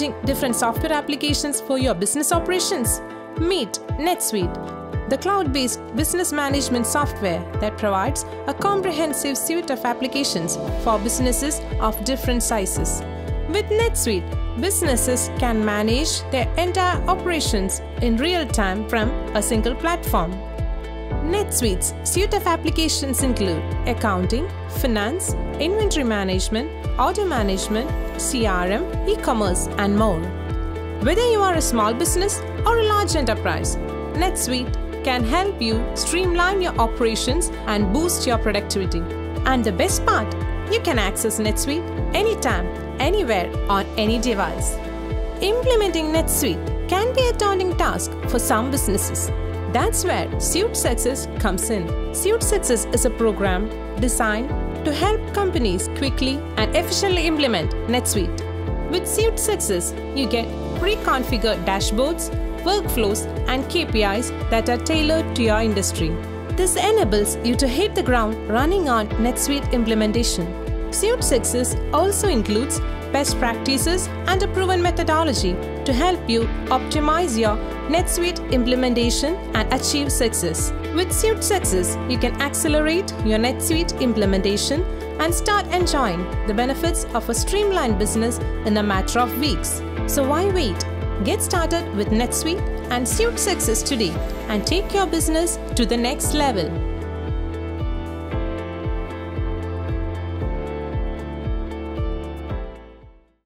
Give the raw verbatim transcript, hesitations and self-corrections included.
managing different software applications for your business operations? Meet NetSuite, the cloud-based business management software that provides a comprehensive suite of applications for businesses of different sizes. With NetSuite, businesses can manage their entire operations in real time from a single platform. NetSuite's suite of applications include accounting, finance, inventory management, order management, C R M, e-commerce, and more. Whether you are a small business or a large enterprise, NetSuite can help you streamline your operations and boost your productivity. And the best part, you can access NetSuite anytime, anywhere, on any device. Implementing NetSuite can be a daunting task for some businesses. That's where SuiteSuccess comes in. SuiteSuccess is a program designed to help companies quickly and efficiently implement NetSuite. With SuiteSuccess, you get pre-configured dashboards, workflows, and K P Is that are tailored to your industry. This enables you to hit the ground running on NetSuite implementation. SuiteSuccess also includes best practices and a proven methodology to help you optimize your NetSuite implementation and achieve success. With SuiteSuccess, you can accelerate your NetSuite implementation and start enjoying the benefits of a streamlined business in a matter of weeks. So why wait? Get started with NetSuite and SuiteSuccess today and take your business to the next level.